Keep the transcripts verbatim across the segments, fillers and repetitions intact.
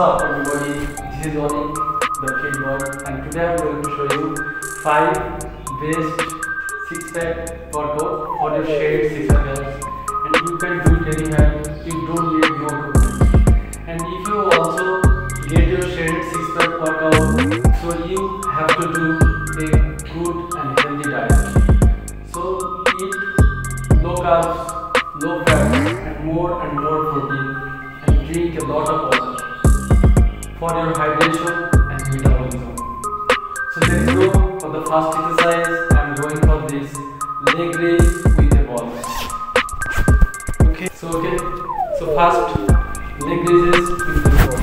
What's up everybody, this is Oni, the Fit Boy, and today I'm going to show you five best six pack workout for the shared six girls, and you can do it anytime, you don't need no equipment. And if you also get your shared six pack workout, so you have to do a good and healthy diet. So eat low carbs, low fat, and more and more protein, and drink a lot of water for your hydration and metabolism. So let's go for the first exercise. I'm going for this leg raise with a ball. Okay, so okay, so first leg raises with the ball.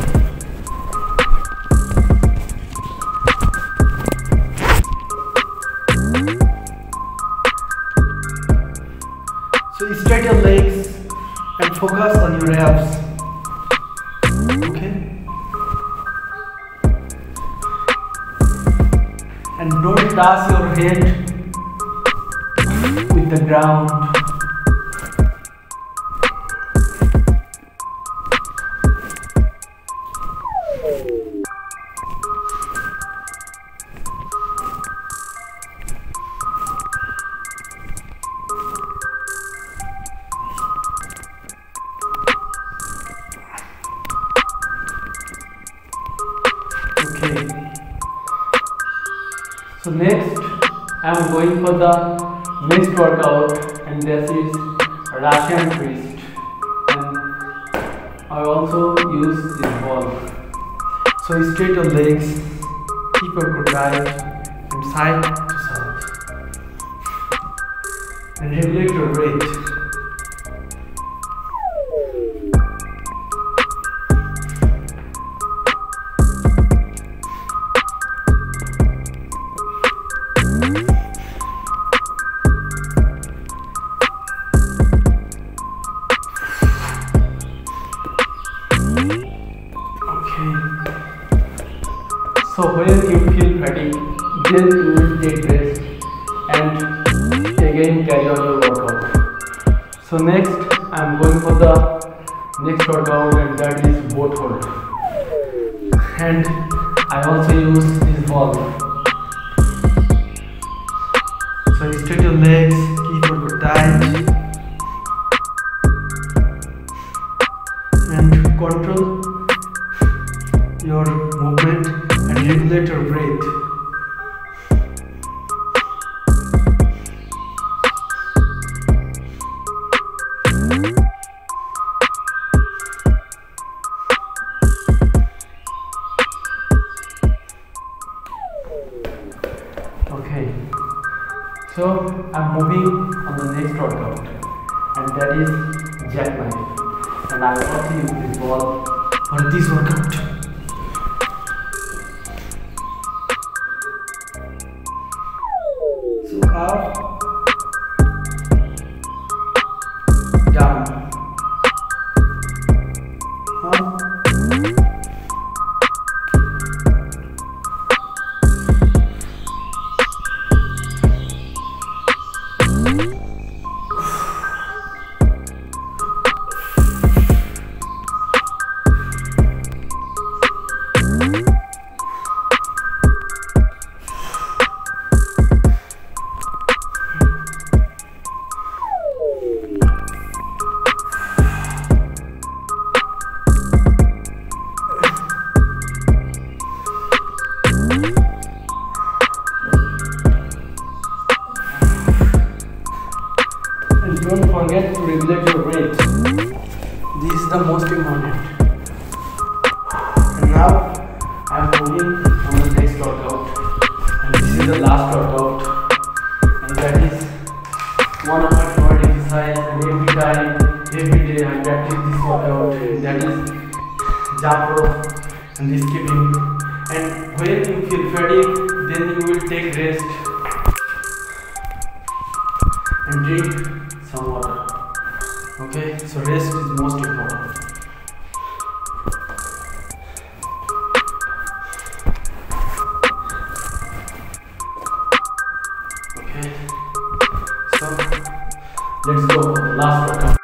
So straight your legs and focus on your abs. And don't touch your head with the ground. Okay. So next, I am going for the next workout, and this is Russian twist, and I also use this ball. So straight your legs, keep your good right from side to side, and regulate your weight. So when you feel fatigued, then you will take rest and again carry on your workout. So next, I am going for the next workout, and that is boat hold. And I also use this ball. So straight your legs, keep your core tight, and control your movement. Regulate your breath. Okay, so I'm moving on the next workout, and that is jackknife, and I will also use this ball for this workout. Up, down, up, don't forget to regulate your breath. This is the most important. And now I am moving on the next workout, and this is the last workout, and that is one of my favorite exercise, and every time, every day I practice this workout, and that is jump rope and the skipping. And when you feel fatigued, then you will take rest and drink some water. Okay, so rest is most important. Okay, so let's go for the last workout.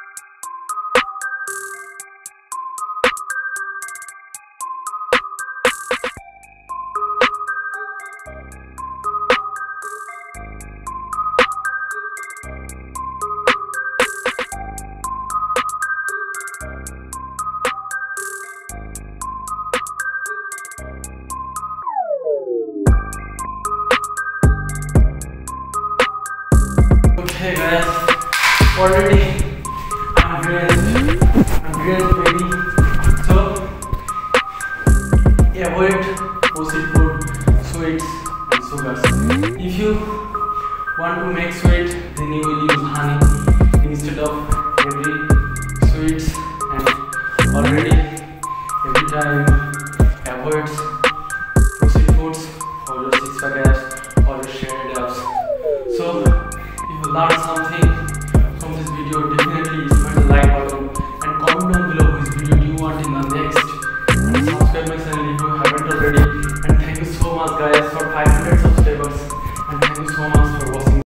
Hey guys, already I'm grilled, I'm grilled baby. So avoid processed food, sweets and sugars. If you want to make sweet, then you will use honey instead of every sweets, and already every time avoid processed foods or your six pack apps or your shared apps. So learn something from this video, definitely smash the like button and comment down below which video you want in the next, and subscribe my channel if you haven't already, and thank you so much guys for